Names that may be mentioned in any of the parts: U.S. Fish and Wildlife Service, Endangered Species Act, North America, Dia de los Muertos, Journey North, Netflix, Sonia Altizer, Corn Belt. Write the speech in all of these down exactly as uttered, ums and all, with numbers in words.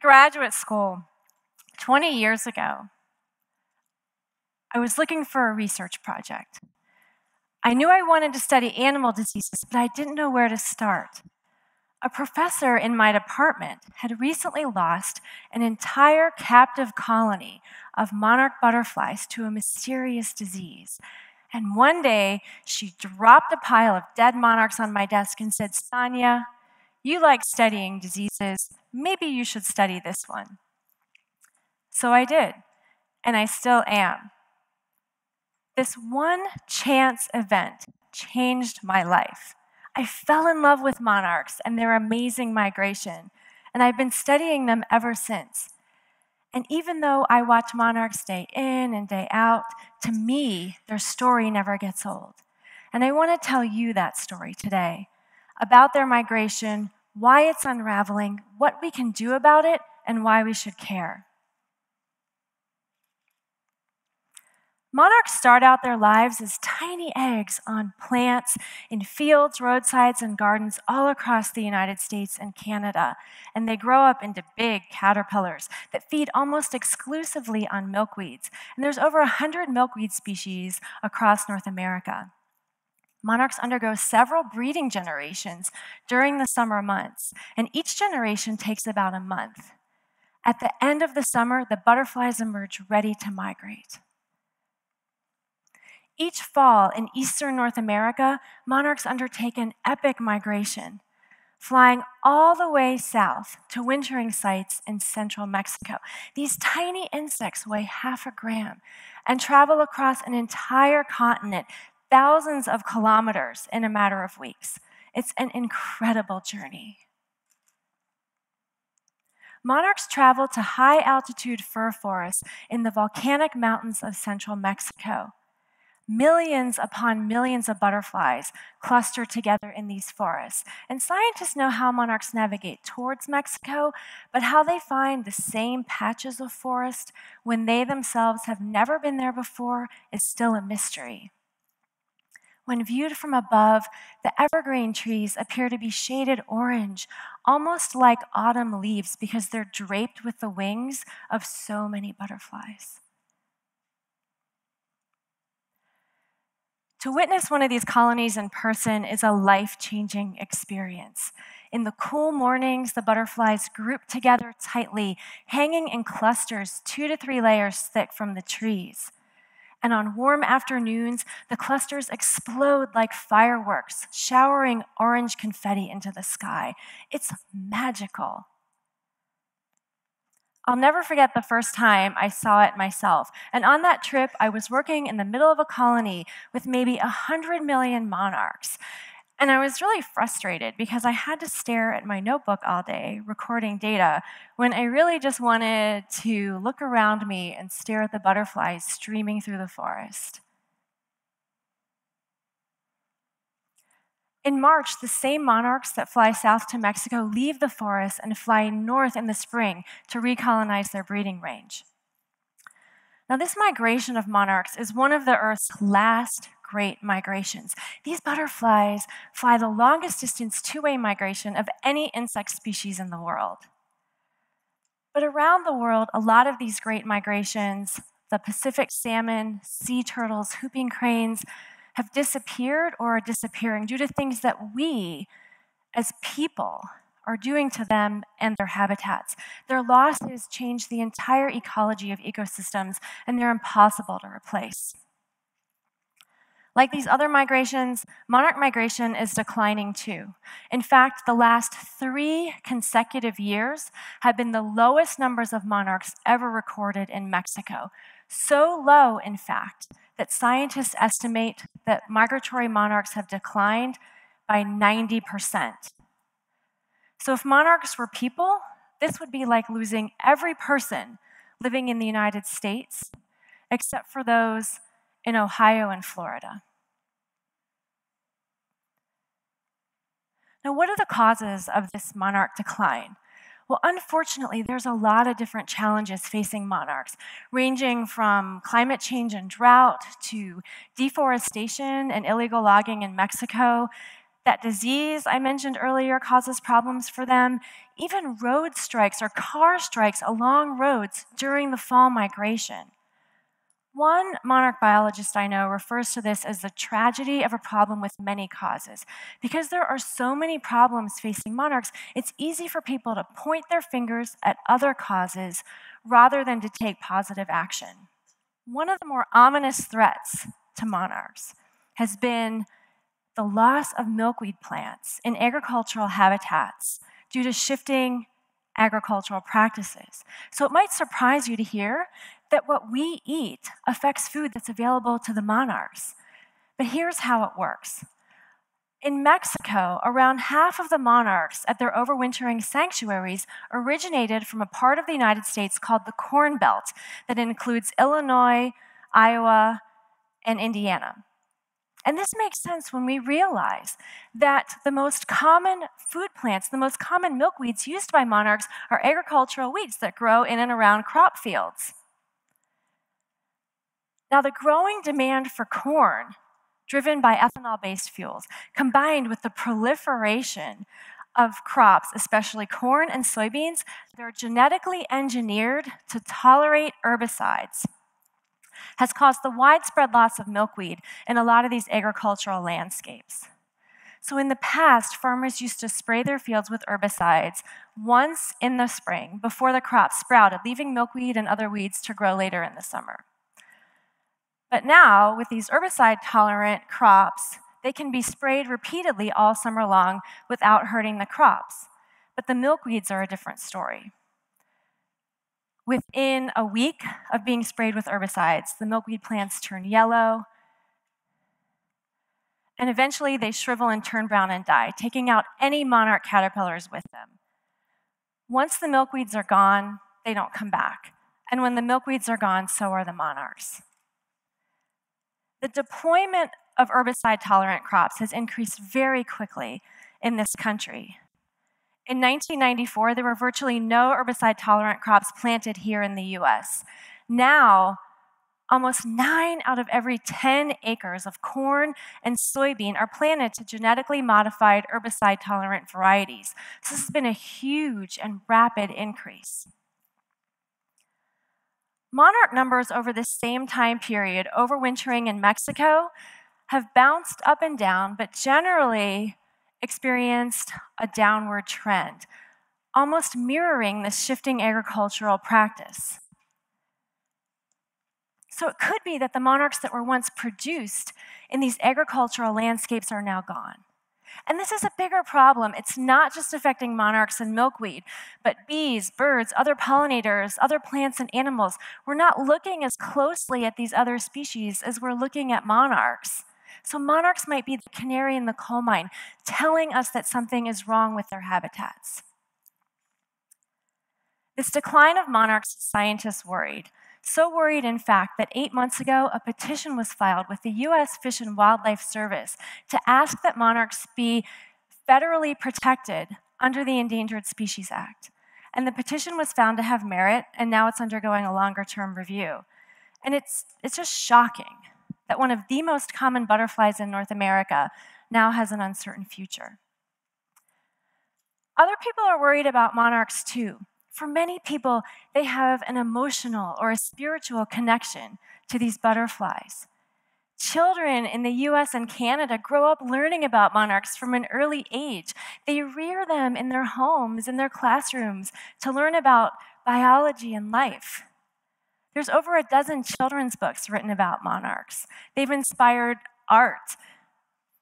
at graduate school twenty years ago, I was looking for a research project. I knew I wanted to study animal diseases, but I didn't know where to start. A professor in my department had recently lost an entire captive colony of monarch butterflies to a mysterious disease. And one day, she dropped a pile of dead monarchs on my desk and said, "Sonia, you like studying diseases. Maybe you should study this one." So I did, and I still am. This one chance event changed my life. I fell in love with monarchs and their amazing migration, and I've been studying them ever since. And even though I watch monarchs day in and day out, to me, their story never gets old. And I want to tell you that story today, about their migration, why it's unraveling, what we can do about it, and why we should care. Monarchs start out their lives as tiny eggs on plants, in fields, roadsides, and gardens all across the United States and Canada, and they grow up into big caterpillars that feed almost exclusively on milkweeds, and there's over one hundred milkweed species across North America. Monarchs undergo several breeding generations during the summer months, and each generation takes about a month. At the end of the summer, the butterflies emerge ready to migrate. Each fall in eastern North America, monarchs undertake an epic migration, flying all the way south to wintering sites in central Mexico. These tiny insects weigh half a gram and travel across an entire continent, thousands of kilometers in a matter of weeks. It's an incredible journey. Monarchs travel to high-altitude fir forests in the volcanic mountains of central Mexico. Millions upon millions of butterflies cluster together in these forests. And scientists know how monarchs navigate towards Mexico, but how they find the same patches of forest when they themselves have never been there before is still a mystery. When viewed from above, the evergreen trees appear to be shaded orange, almost like autumn leaves because they're draped with the wings of so many butterflies. To witness one of these colonies in person is a life-changing experience. In the cool mornings, the butterflies group together tightly, hanging in clusters two to three layers thick from the trees. And on warm afternoons, the clusters explode like fireworks, showering orange confetti into the sky. It's magical. I'll never forget the first time I saw it myself. And on that trip, I was working in the middle of a colony with maybe one hundred million monarchs. And I was really frustrated because I had to stare at my notebook all day recording data when I really just wanted to look around me and stare at the butterflies streaming through the forest. In March, the same monarchs that fly south to Mexico leave the forest and fly north in the spring to recolonize their breeding range. Now, this migration of monarchs is one of the Earth's last great migrations. These butterflies fly the longest distance two-way migration of any insect species in the world. But around the world, a lot of these great migrations, the Pacific salmon, sea turtles, whooping cranes, have disappeared or are disappearing due to things that we, as people, are doing to them and their habitats. Their losses change the entire ecology of ecosystems, and they're impossible to replace. Like these other migrations, monarch migration is declining too. In fact, the last three consecutive years have been the lowest numbers of monarchs ever recorded in Mexico. So low, in fact, that scientists estimate that migratory monarchs have declined by ninety percent. So if monarchs were people, this would be like losing every person living in the United States, except for those in Ohio and Florida. Now, what are the causes of this monarch decline? Well, unfortunately, there's a lot of different challenges facing monarchs, ranging from climate change and drought to deforestation and illegal logging in Mexico That disease I mentioned earlier causes problems for them. Even road strikes or car strikes along roads during the fall migration. One monarch biologist I know refers to this as the tragedy of a problem with many causes. Because there are so many problems facing monarchs, it's easy for people to point their fingers at other causes rather than to take positive action. One of the more ominous threats to monarchs has been the loss of milkweed plants in agricultural habitats due to shifting agricultural practices. So it might surprise you to hear that what we eat affects food that's available to the monarchs. But here's how it works. In Mexico, around half of the monarchs at their overwintering sanctuaries originated from a part of the United States called the Corn Belt that includes Illinois, Iowa, and Indiana. And this makes sense when we realize that the most common food plants, the most common milkweeds used by monarchs are agricultural weeds that grow in and around crop fields. Now, the growing demand for corn, driven by ethanol-based fuels, combined with the proliferation of crops, especially corn and soybeans, they're genetically engineered to tolerate herbicides, has caused the widespread loss of milkweed in a lot of these agricultural landscapes. So in the past, farmers used to spray their fields with herbicides once in the spring before the crop sprouted, leaving milkweed and other weeds to grow later in the summer. But now, with these herbicide-tolerant crops, they can be sprayed repeatedly all summer long without hurting the crops. But the milkweeds are a different story. Within a week of being sprayed with herbicides, the milkweed plants turn yellow, and eventually they shrivel and turn brown and die, taking out any monarch caterpillars with them. Once the milkweeds are gone, they don't come back. And when the milkweeds are gone, so are the monarchs. The deployment of herbicide-tolerant crops has increased very quickly in this country. In nineteen ninety-four, there were virtually no herbicide-tolerant crops planted here in the U S. Now, almost nine out of every ten acres of corn and soybean are planted to genetically modified herbicide-tolerant varieties. So this has been a huge and rapid increase. Monarch numbers over this same time period, overwintering in Mexico, have bounced up and down, but generally experienced a downward trend, almost mirroring this shifting agricultural practice. So it could be that the monarchs that were once produced in these agricultural landscapes are now gone. And this is a bigger problem. It's not just affecting monarchs and milkweed, but bees, birds, other pollinators, other plants and animals. We're not looking as closely at these other species as we're looking at monarchs. So monarchs might be the canary in the coal mine, telling us that something is wrong with their habitats. This decline of monarchs, scientists worried. So worried, in fact, that eight months ago, a petition was filed with the U S Fish and Wildlife Service to ask that monarchs be federally protected under the Endangered Species Act. And the petition was found to have merit, and now it's undergoing a longer-term review. And it's, it's just shocking that one of the most common butterflies in North America now has an uncertain future. Other people are worried about monarchs, too. For many people, they have an emotional or a spiritual connection to these butterflies. Children in the U S and Canada grow up learning about monarchs from an early age. They rear them in their homes, in their classrooms, to learn about biology and life. There's over a dozen children's books written about monarchs. They've inspired art,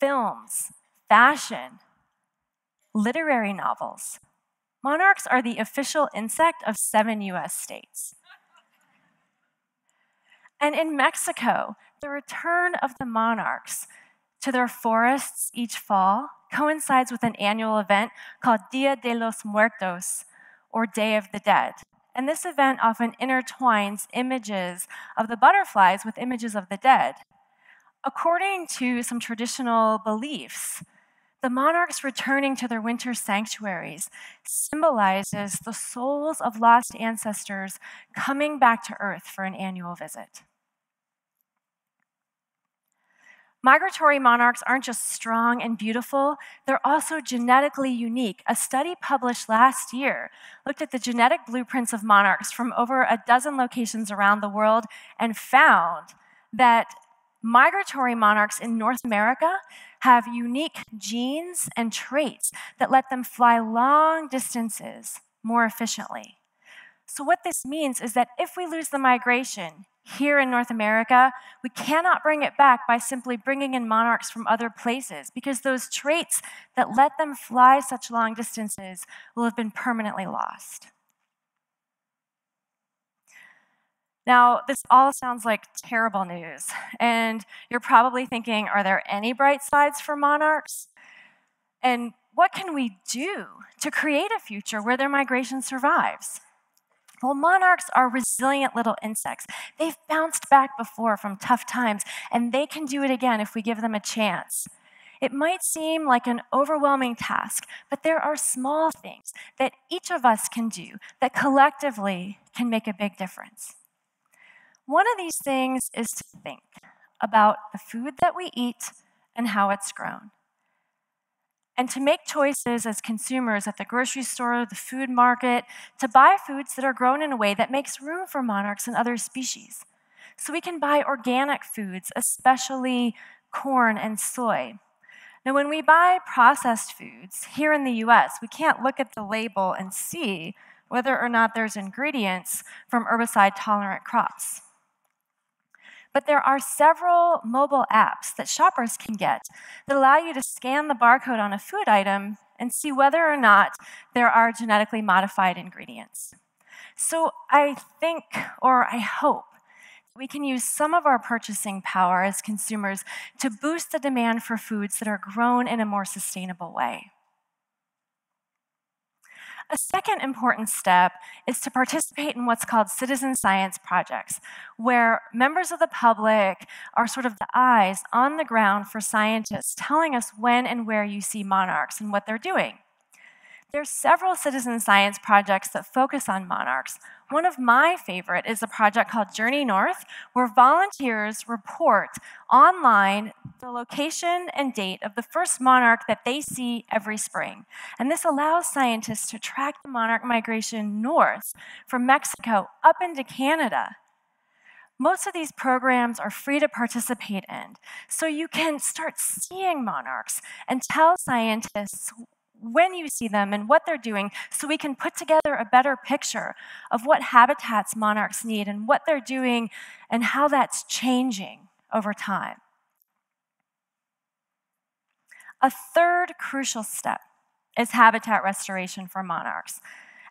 films, fashion, literary novels. Monarchs are the official insect of seven U S states. And in Mexico, the return of the monarchs to their forests each fall coincides with an annual event called Dia de los Muertos, or Day of the Dead. And this event often intertwines images of the butterflies with images of the dead. According to some traditional beliefs, the monarchs returning to their winter sanctuaries symbolizes the souls of lost ancestors coming back to Earth for an annual visit. Migratory monarchs aren't just strong and beautiful, they're also genetically unique. A study published last year looked at the genetic blueprints of monarchs from over a dozen locations around the world and found that migratory monarchs in North America have unique genes and traits that let them fly long distances more efficiently. So what this means is that if we lose the migration here in North America, we cannot bring it back by simply bringing in monarchs from other places, because those traits that let them fly such long distances will have been permanently lost. Now, this all sounds like terrible news, and you're probably thinking, are there any bright sides for monarchs? And what can we do to create a future where their migration survives? Well, monarchs are resilient little insects. They've bounced back before from tough times, and they can do it again if we give them a chance. It might seem like an overwhelming task, but there are small things that each of us can do that collectively can make a big difference. One of these things is to think about the food that we eat and how it's grown. And to make choices as consumers at the grocery store, the food market, to buy foods that are grown in a way that makes room for monarchs and other species. So we can buy organic foods, especially corn and soy. Now, when we buy processed foods here in the U S, we can't look at the label and see whether or not there's ingredients from herbicide-tolerant crops. But there are several mobile apps that shoppers can get that allow you to scan the barcode on a food item and see whether or not there are genetically modified ingredients. So I think, or I hope, we can use some of our purchasing power as consumers to boost the demand for foods that are grown in a more sustainable way. A second important step is to participate in what's called citizen science projects, where members of the public are sort of the eyes on the ground for scientists telling us when and where you see monarchs and what they're doing. There's several citizen science projects that focus on monarchs. One of my favorite is a project called Journey North, where volunteers report online the location and date of the first monarch that they see every spring. And this allows scientists to track the monarch migration north from Mexico up into Canada. Most of these programs are free to participate in, so you can start seeing monarchs and tell scientists when you see them and what they're doing, so we can put together a better picture of what habitats monarchs need and what they're doing and how that's changing over time. A third crucial step is habitat restoration for monarchs.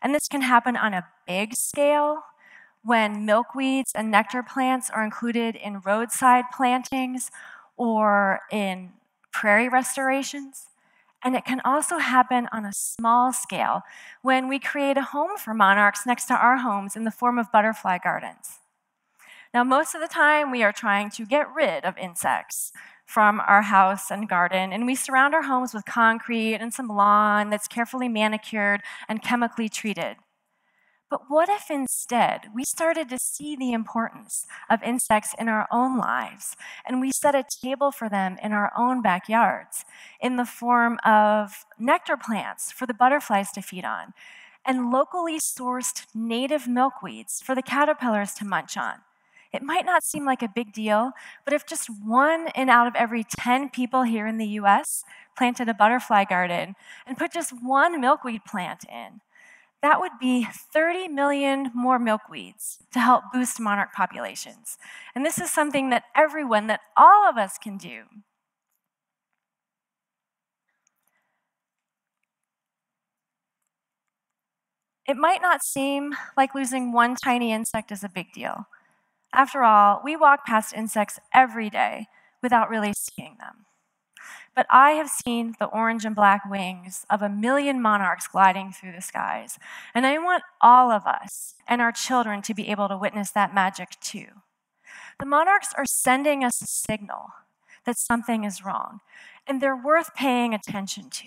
And this can happen on a big scale when milkweeds and nectar plants are included in roadside plantings or in prairie restorations. And it can also happen on a small scale when we create a home for monarchs next to our homes in the form of butterfly gardens. Now, most of the time, we are trying to get rid of insects from our house and garden, and we surround our homes with concrete and some lawn that's carefully manicured and chemically treated. But what if instead we started to see the importance of insects in our own lives, and we set a table for them in our own backyards in the form of nectar plants for the butterflies to feed on, and locally sourced native milkweeds for the caterpillars to munch on? It might not seem like a big deal, but if just one in out of every ten people here in the U S planted a butterfly garden and put just one milkweed plant in, that would be thirty million more milkweeds to help boost monarch populations. And this is something that everyone, that all of us can do. It might not seem like losing one tiny insect is a big deal. After all, we walk past insects every day without really seeing them. But I have seen the orange and black wings of a million monarchs gliding through the skies, and I want all of us and our children to be able to witness that magic too. The monarchs are sending us a signal that something is wrong, and they're worth paying attention to.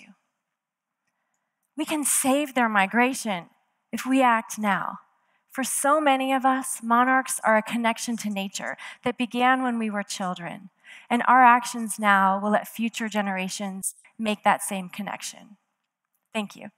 We can save their migration if we act now, For so many of us, monarchs are a connection to nature that began when we were children, and our actions now will let future generations make that same connection. Thank you.